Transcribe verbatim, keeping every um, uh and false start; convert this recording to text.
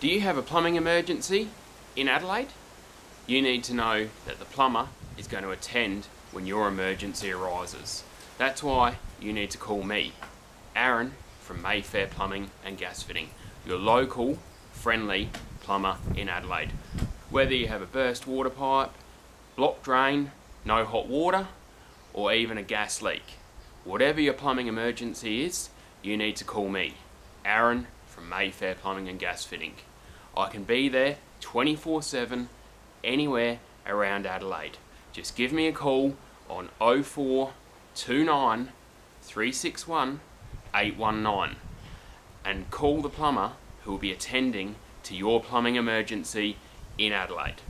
Do you have a plumbing emergency in Adelaide? You need to know that the plumber is going to attend when your emergency arises. That's why you need to call me, Aaron from Mayfair Plumbing and Gas Fitting, your local friendly plumber in Adelaide. Whether you have a burst water pipe, blocked drain, no hot water, or even a gas leak, whatever your plumbing emergency is, you need to call me, Aaron from Mayfair Plumbing and Gas Fitting. I can be there twenty-four seven anywhere around Adelaide. Just give me a call on oh four two nine, three six one, eight one nine and call the plumber who will be attending to your plumbing emergency in Adelaide.